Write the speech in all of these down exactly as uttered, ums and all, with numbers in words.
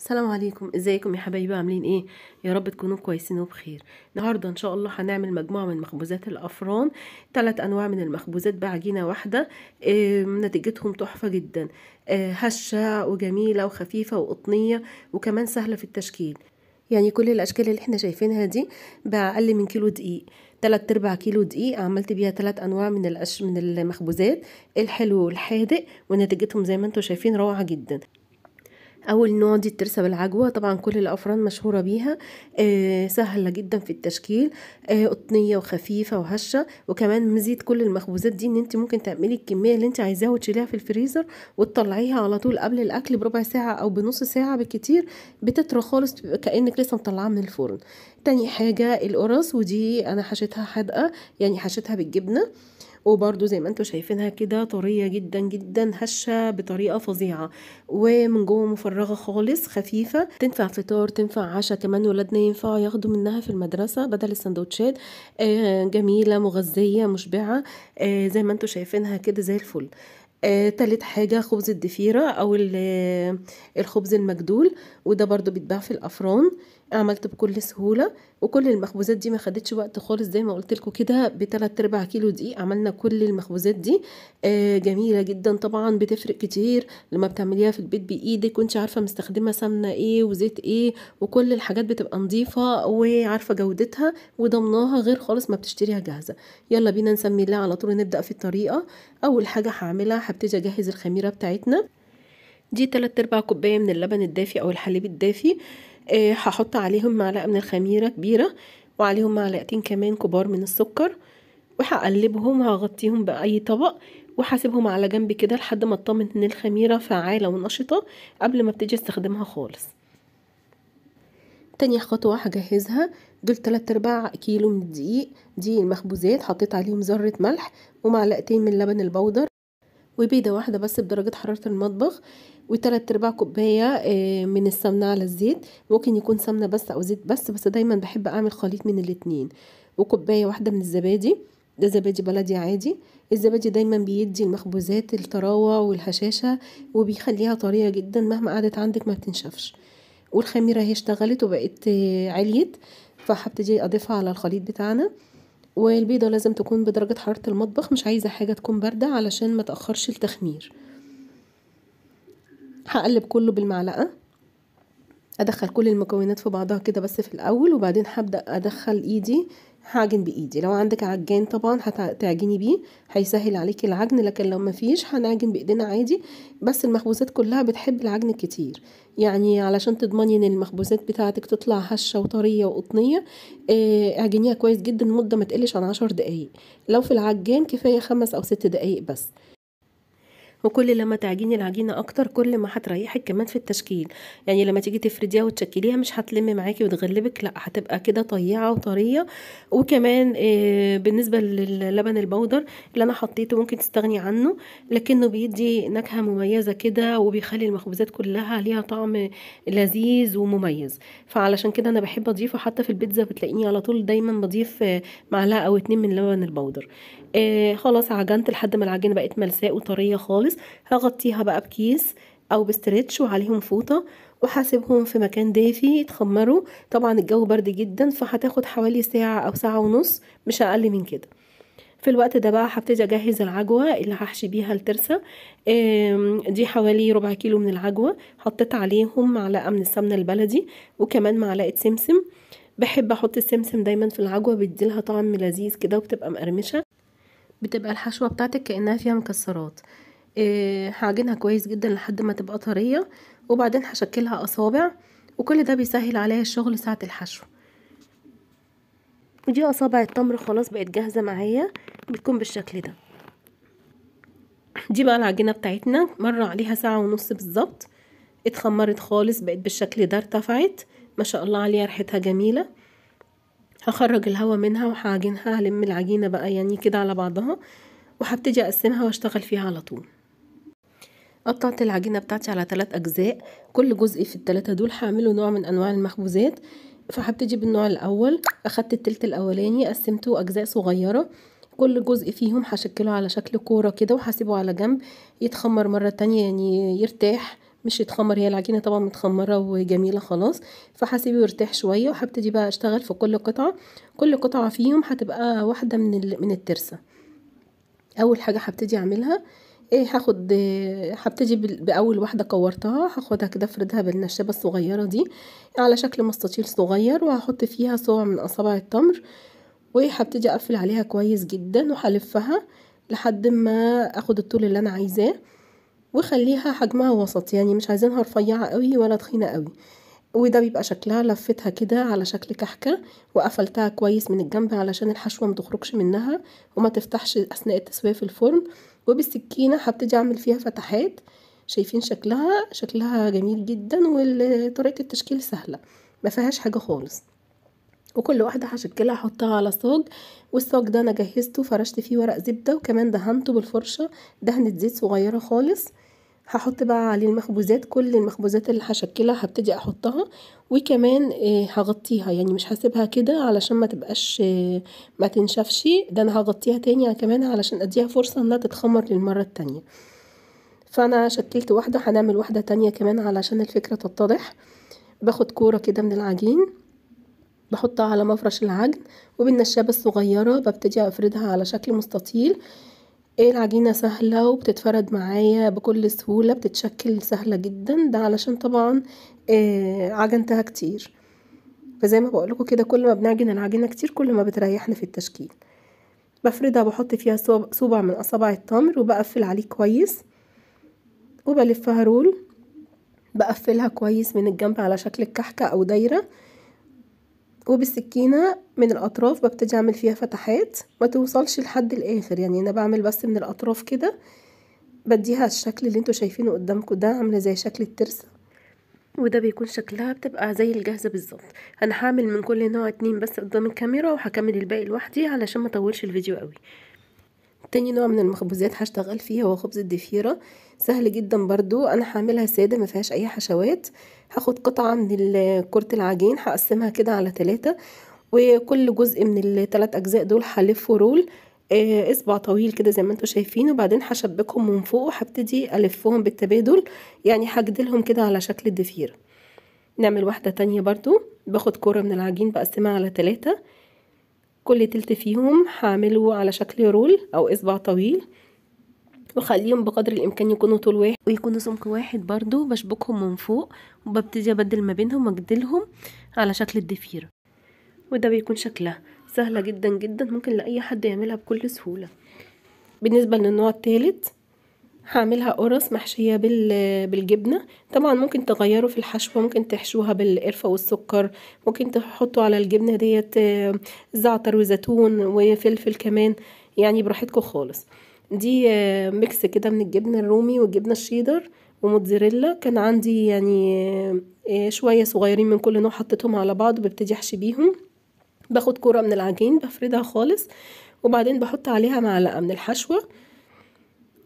السلام عليكم، ازيكم يا حبايبي؟ عاملين ايه؟ يا رب تكونوا كويسين وبخير. النهارده ان شاء الله هنعمل مجموعه من مخبوزات الافران، ثلاث انواع من المخبوزات بعجينه واحده. آه نتيجتهم تحفه جدا، آه هشه وجميله وخفيفه وقطنيه، وكمان سهله في التشكيل. يعني كل الاشكال اللي احنا شايفينها دي باقل من كيلو دقيق، تلات ارباع كيلو دقيق. عملت بيها تلات انواع من الأش... من المخبوزات، الحلو والحادق، ونتيجتهم زي ما انتم شايفين روعه جدا. اول نوع دي الترسه بالعجوه، طبعا كل الافران مشهوره بيها، آه سهله جدا في التشكيل، آه قطنيه وخفيفه وهشه. وكمان مزيد كل المخبوزات دي ان انت ممكن تعملي الكميه اللي انت عايزاها وتشيليها في الفريزر وتطلعيها على طول قبل الاكل بربع ساعه او بنص ساعه بالكتير، بتطرى خالص كانك لسه مطلعاها من الفرن. تاني حاجه القرص، ودي انا حشيتها حادقه، يعني حشيتها بالجبنه، وبرده زي ما انتم شايفينها كده طريه جدا جدا، هشه بطريقه فظيعه، ومن جوه مفرغه خالص، خفيفه، تنفع فطار تنفع عشاء، كمان ولادنا ينفعوا ياخدوا منها في المدرسه بدل السندوتشات. آه جميله مغذيه مشبعه، آه زي ما انتم شايفينها كده زي الفل. آه، تالت حاجة خبز الضفيرة أو الخبز المجدول، وده برضو بيتباع في الأفران. عملت بكل سهولة، وكل المخبوزات دي ما خدتش وقت خالص، زي ما قلت لكم كده بتلات ارباع كيلو دقيق عملنا كل المخبوزات دي. آه، جميلة جدا، طبعا بتفرق كتير لما بتعمليها في البيت بإيدك وانت عارفة مستخدمة سمنة ايه وزيت ايه، وكل الحاجات بتبقى نظيفة وعارفة جودتها وضمناها، غير خالص ما بتشتريها جاهزة. يلا بينا نسمي الله على طول، نبدأ في الطريقة. أول حاجة هعملها هبتدي اجهز الخميره بتاعتنا دي، تلات ارباع كوبايه من اللبن الدافي او الحليب الدافي. أه هحط عليهم معلقه من الخميره كبيره، وعليهم معلقتين كمان كبار من السكر، وهقلبهم، هغطيهم باي طبق وهسيبهم على جنب كده لحد ما اطمن ان الخميره فعاله ونشطه قبل ما ابتدي استخدمها خالص. تاني خطوه هجهزها، دول تلات ارباع كيلو من الدقيق دي المخبوزات، حطيت عليهم ذره ملح ومعلقتين من لبن البودر وبيضه واحده بس بدرجه حراره المطبخ، وتلات ارباع كوبايه من السمنه على الزيت، ممكن يكون سمنه بس او زيت بس، بس دايما بحب اعمل خليط من الاتنين. وكوبايه واحده من الزبادي، ده زبادي بلدي عادي. الزبادي دايما بيدي المخبوزات الطراوه والهشاشه وبيخليها طريه جدا، مهما قعدت عندك ما بتنشفش. والخميره هي اشتغلت وبقت عليت، فهبتدي اضيفها على الخليط بتاعنا. والبيضه لازم تكون بدرجه حراره المطبخ، مش عايزه حاجه تكون بارده علشان ما تاخرش التخمير. هقلب كله بالمعلقه، ادخل كل المكونات في بعضها كده بس في الاول، وبعدين هبدا ادخل ايدي، هعجن بايدي. لو عندك عجان طبعا هتعجني بيه، هيسهل عليكي العجن، لكن لو مفيش هنعجن بايدينا عادي. بس المخبوزات كلها بتحب العجن كتير، يعني علشان تضمني ان المخبوزات بتاعتك تطلع هشه وطريه وقطنيه، اه اعجنيها كويس جدا مده ما تقلش عن عشر دقايق، لو في العجان كفايه خمس او ست دقايق بس. وكل لما تعجيني العجينه اكتر كل ما هتريحك كمان في التشكيل، يعني لما تيجي تفرديها وتشكليها مش هتلم معاكي وتغلبك، لا هتبقى كده طيعه وطريه. وكمان بالنسبه للبن البودر اللي انا حطيته ممكن تستغني عنه، لكنه بيدي نكهه مميزه كده وبيخلي المخبوزات كلها ليها طعم لذيذ ومميز، فعلشان كده انا بحب اضيفه حتى في البيتزا، بتلاقيني على طول دايما بضيف معلقه او اتنين من لبن البودر. آه خلاص عجنت لحد ما العجينه بقت ملساء وطريه خالص، هغطيها بقى بكيس او بستريتش وعليهم فوطه، وهسيبهم في مكان دافي يتخمروا. طبعا الجو برد جدا، فهتاخد حوالي ساعه او ساعه ونص مش اقل من كده. في الوقت ده بقى هبتدي اجهز العجوه اللي هحشي بيها الترسه. آه دي حوالي ربع كيلو من العجوه، حطيت عليهم معلقه من السمنه البلدي وكمان معلقه سمسم. بحب احط السمسم دايما في العجوه، بيديلها طعم لذيذ كده وبتبقى مقرمشه، بتبقى الحشوه بتاعتك كانها فيها مكسرات. إيه هعجنها كويس جدا لحد ما تبقى طريه، وبعدين هشكلها اصابع، وكل ده بيسهل عليا الشغل ساعه الحشو. ودي اصابع التمر خلاص بقت جاهزه معايا، بتكون بالشكل ده. دي بقى العجينه بتاعتنا، مر عليها ساعه ونص بالظبط، اتخمرت خالص بقت بالشكل ده، ارتفعت ما شاء الله عليها، ريحتها جميله. هخرج الهواء منها وهعجنها، هلم العجينه بقى يعني كده على بعضها، وهبتدي اقسمها واشتغل فيها على طول. قطعت العجينه بتاعتي على ثلاث اجزاء، كل جزء في الثلاثه دول هعمله نوع من انواع المخبوزات. فهبتدي بالنوع الاول، اخدت التلت الاولاني قسمته اجزاء صغيره، كل جزء فيهم هشكله على شكل كوره كده، وهسيبه على جنب يتخمر مره تانية يعني يرتاح مش يتخمر، هي العجينه طبعا متخمره وجميله خلاص. فهسيبه يرتاح شويه، وهبتدي بقى اشتغل في كل قطعه. كل قطعه فيهم هتبقى واحده من من الترسه. اول حاجه هبتدي اعملها ايه، هاخد هبتدي باول واحده كورتها، هاخدها كده افردها بالنشابه الصغيره دي على شكل مستطيل صغير، وهحط فيها صوع من اصابع التمر، وهبتدي اقفل عليها كويس جدا، وهلفها لحد ما اخد الطول اللي انا عايزاه، وخليها حجمها وسط، يعني مش عايزينها رفيعه قوي ولا تخينه قوي. وده بيبقى شكلها، لفتها كده على شكل كحكه وقفلتها كويس من الجنب علشان الحشوه ما تخرجش منها وما تفتحش اثناء التسويه في الفرن. وبالسكينه هبتدي اعمل فيها فتحات. شايفين شكلها، شكلها جميل جدا، وطريقه التشكيل سهله ما فيهاش حاجه خالص. وكل واحده هشكلها احطها على صاج، والصاج ده انا جهزته، فرشت فيه ورق زبده، وكمان دهنته بالفرشه دهنه زيت صغيره خالص. هحط بقى عليه المخبوزات، كل المخبوزات اللي هشكلها هبتدي احطها، وكمان هغطيها، يعني مش هسيبها كده علشان ما تبقاش ما تنشفش، ده انا هغطيها تاني كمان علشان اديها فرصه انها تتخمر للمره التانيه. فانا شكلت واحده، هنعمل واحده تانيه كمان علشان الفكره تتضح. باخد كوره كده من العجين، بحطها على مفرش العجن، وبالنشابه الصغيره ببتدي افردها على شكل مستطيل. ايه العجينه سهله وبتتفرد معايا بكل سهوله، بتتشكل سهله جدا، ده علشان طبعا آه عجنتها كتير. فزي ما بقول لكم كده، كل ما بنعجن العجينه كتير كل ما بتريحنا في التشكيل. بفردها، بحط فيها صوبع من اصابع التمر، وبقفل عليه كويس، وبلفها رول، بقفلها كويس من الجنب على شكل الكحكه او دايره. وبالسكينه من الاطراف ببتدي اعمل فيها فتحات، ما توصلش لحد الاخر، يعني انا بعمل بس من الاطراف كده، بديها الشكل اللي انتوا شايفينه قدامكم ده، عامله زي شكل الترسه، وده بيكون شكلها بتبقى زي الجاهزه بالظبط. انا هعمل من كل نوع اتنين بس قدام الكاميرا، وهكمل الباقي لوحدي علشان ما اطولش الفيديو قوي. تاني نوع من المخبوزات هشتغل فيه هو خبز الضفيره، سهل جدا برضو، انا هعملها ساده ما فيهاش اي حشوات. هاخد قطعه من كرة العجين، هقسمها كده على ثلاثه، وكل جزء من الثلاث اجزاء دول هلفه رول آه اصبع طويل كده زي ما انتوا شايفين، وبعدين هشبكهم من فوق، وهبتدي الفهم بالتبادل، يعني هجدلهم كده على شكل الضفيره. نعمل واحده تانية برضو. باخد كره من العجين بقسمها على ثلاثه، كل تلت فيهم هعمله على شكل رول او اصبع طويل، وخليهم بقدر الامكان يكونوا طول واحد ويكونوا سمك واحد، برضو بشبكهم من فوق، وببتدي ابدل ما بينهم واجدلهم على شكل الضفيره. وده بيكون شكلها سهله جدا جدا، ممكن لاي حد يعملها بكل سهوله. بالنسبه للنوع الثالث هعملها قرص محشيه بالجبنه، طبعا ممكن تغيروا في الحشوه، ممكن تحشوها بالقرفه والسكر، ممكن تحطوا على الجبنه ديت زعتر وزيتون وفلفل كمان، يعني براحتكم خالص. دي ميكس كده من الجبنه الرومي والجبنه الشيدر وموتزاريلا، كان عندي يعني شويه صغيرين من كل نوع، حطيتهم على بعض وببتدي احشي بيهم. باخد كوره من العجين بفردها خالص، وبعدين بحط عليها معلقه من الحشوه،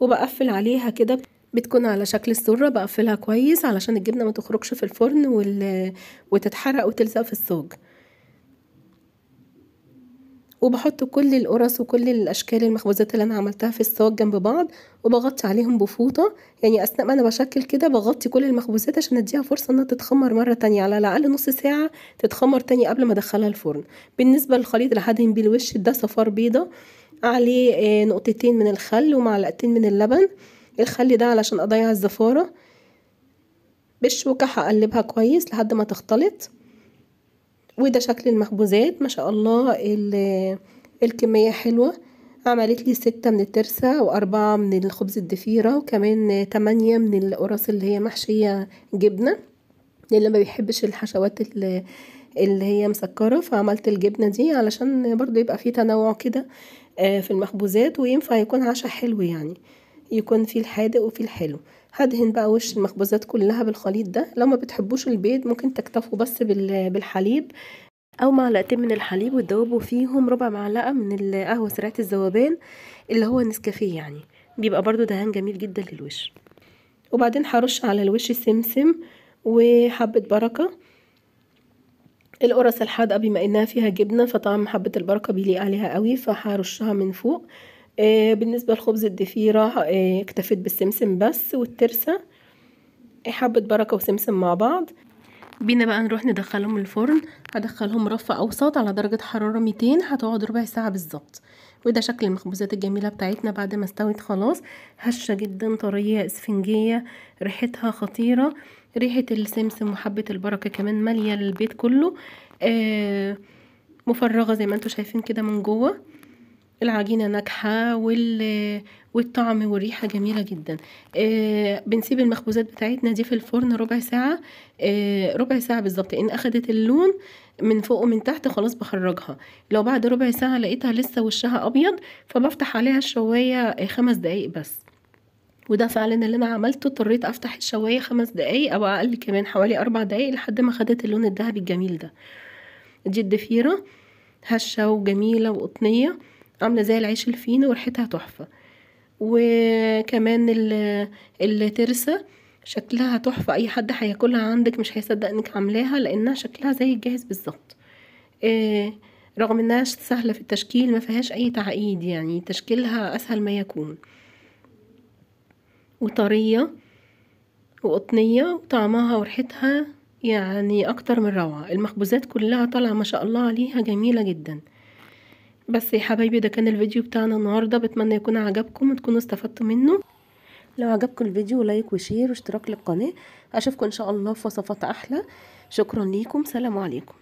وبقفل عليها كده، بتكون على شكل السره، بقفلها كويس علشان الجبنه ما تخرجش في الفرن وال... وتتحرق وتلزق في الصاج. وبحط كل القرص وكل الاشكال المخبوزات اللي انا عملتها في الصاج جنب بعض، وبغطي عليهم بفوطه، يعني اثناء ما انا بشكل كده بغطي كل المخبوزات عشان اديها فرصه انها تتخمر مره تانية، على الاقل نص ساعه تتخمر تاني قبل ما ادخلها الفرن. بالنسبه للخليط اللي هدهن الوش ده، صفار بيضه عليه نقطتين من الخل ومعلقتين من اللبن، الخل ده علشان اضيع الزفاره. بالشوكه هقلبها كويس لحد ما تختلط. وده شكل المخبوزات، ما شاء الله الكميه حلوه، عملت لي سته من الترسه، واربعه من الخبز الضفيره، وكمان تمانيه من القرص اللي هي محشيه جبنه، اللي ما بيحبش الحشوات اللي اللي هي مسكره، فعملت الجبنه دي علشان برضو يبقى فيه تنوع كده في المخبوزات، وينفع يكون عشاء حلو، يعني يكون فيه الحادق وفيه الحلو. هدهن بقى وش المخبوزات كلها بالخليط ده. لو ما بتحبوش البيض ممكن تكتفوا بس بالحليب او معلقتين من الحليب، وتدوبوا فيهم ربع معلقه من القهوه سريعه الذوبان اللي هو نسكافيه، يعني بيبقى برضو دهان جميل جدا للوش. وبعدين هرش على الوش سمسم وحبه بركه. القرص الحادقه بما انها فيها جبنه فطعم حبه البركه بيليق عليها قوي، فهرشها من فوق. بالنسبه لخبز الضفيره اكتفيت بالسمسم بس، والترسه حبة بركة وسمسم مع بعض. بينا بقى نروح ندخلهم الفرن. هدخلهم رف اوسط على درجة حرارة ميتين، هتقعد ربع ساعة بالظبط. وده شكل المخبوزات الجميلة بتاعتنا بعد ما استوت خلاص، هشة جدا، طرية اسفنجية، ريحتها خطيرة، ريحة السمسم وحبة البركة كمان مالية للبيت كله. آه مفرغة زي ما انتوا شايفين كده من جوه، العجينة ناجحة والطعم والريحة جميلة جدا. آه بنسيب المخبوزات بتاعتنا دي في الفرن ربع ساعة، آه ربع ساعة بالظبط. ان اخدت اللون من فوق ومن تحت خلاص بخرجها. لو بعد ربع ساعة لقيتها لسه وشها ابيض فبفتح عليها الشواية خمس دقايق بس. وده فعلا اللي انا عملته، اضطريت افتح الشواية خمس دقايق او اقل كمان حوالي اربع دقايق لحد ما خدت اللون الذهبي الجميل ده. دي الضفيرة هشة وجميلة وقطنية، عامله زي العيش الفينو وريحتها تحفه. وكمان الترسه شكلها تحفه، اي حد هياكلها عندك مش هيصدق انك عاملاها لانها شكلها زي الجاهز بالظبط. آه رغم انها سهله في التشكيل ما فيهاش اي تعقيد، يعني تشكيلها اسهل ما يكون، وطريه وقطنيه وطعمها وريحتها يعني اكتر من روعه. المخبوزات كلها طالعه ما شاء الله عليها جميله جدا. بس يا حبايبي ده كان الفيديو بتاعنا النهاردة، بتمنى يكون عجبكم وتكونوا استفدتوا منه. لو عجبكم الفيديو لايك وشير واشتراك للقناة. اشوفكم ان شاء الله في وصفات احلى. شكرا ليكم، سلام عليكم.